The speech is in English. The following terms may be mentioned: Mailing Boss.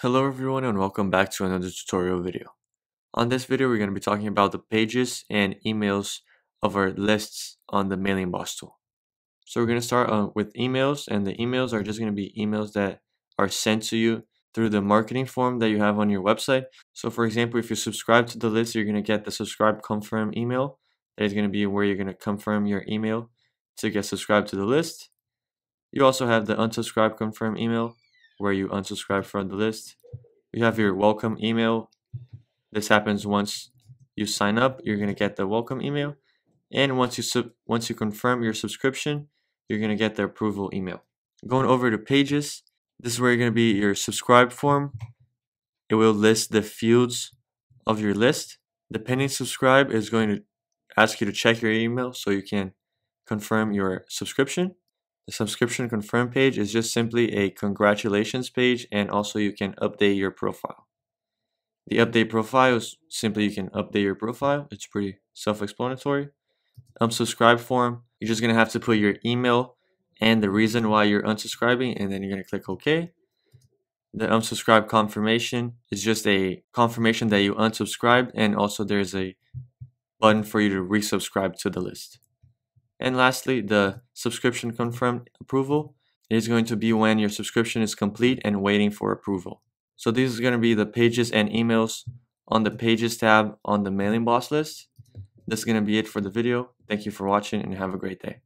Hello everyone and welcome back to another tutorial video. On this video we're going to be talking about the pages and emails of our lists on the Mailing Boss tool. So we're going to start with emails, and the emails are just going to be emails that are sent to you through the marketing form that you have on your website. So for example, if you subscribe to the list, you're going to get the subscribe confirm email. That is going to be where you're going to confirm your email to get subscribed to the list. You also have the unsubscribe confirm email, where you unsubscribe from the list. You have your welcome email. This happens once you sign up, you're going to get the welcome email. And once you confirm your subscription, you're going to get the approval email. Going over to pages, this is where you're going to be your subscribe form. It will list the fields of your list. The pending subscribe is going to ask you to check your email so you can confirm your subscription. The subscription confirm page is just simply a congratulations page, and also you can update your profile. The update profile is simply you can update your profile. It's pretty self-explanatory. Unsubscribe form, you're just going to have to put your email and the reason why you're unsubscribing, and then you're going to click OK. The unsubscribe confirmation is just a confirmation that you unsubscribed, and also there's a button for you to resubscribe to the list. And lastly, the subscription confirmed approval is going to be when your subscription is complete and waiting for approval. So these are going to be the pages and emails on the pages tab on the Mailing Boss list. That's going to be it for the video. Thank you for watching and have a great day.